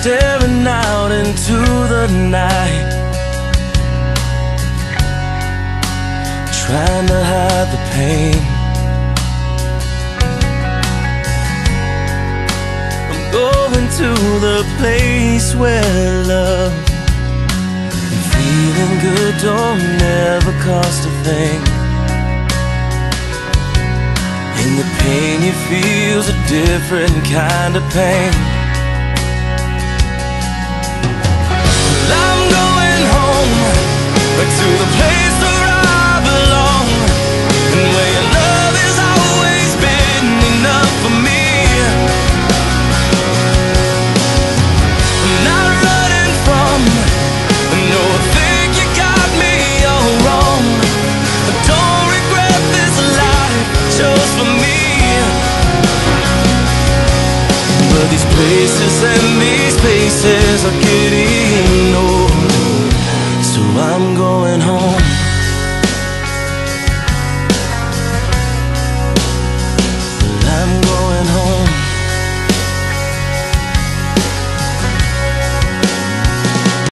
Staring out into the night, trying to hide the pain. I'm going to the place where love and feeling good don't ever cost a thing. And the pain you feel's a different kind of pain. To the place where I belong, and where your love has always been enough for me. I'm not running from, I know I think you got me all wrong. I don't regret this life just for me. But these places and these spaces are